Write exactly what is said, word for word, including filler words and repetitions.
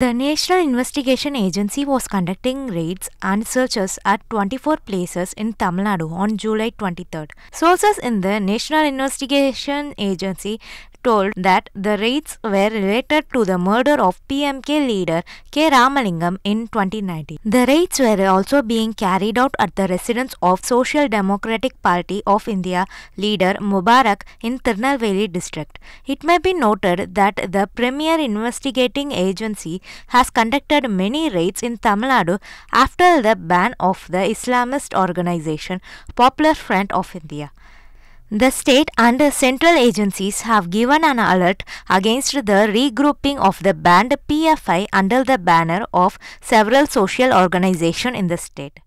The National Investigation Agency was conducting raids and searches at twenty-four places in Tamil Nadu on July twenty-third. Sources in the National Investigation Agency told that the raids were related to the murder of P M K leader K. Ramalingam in twenty nineteen. The raids were also being carried out at the residence of Social Democratic Party of India leader Mubarak in Tirunelveli district. It may be noted that the premier investigating agency has conducted many raids in Tamil Nadu after the ban of the Islamist organization Popular Front of India. The state and central agencies have given an alert against the regrouping of the banned P F I under the banner of several social organizations in the state.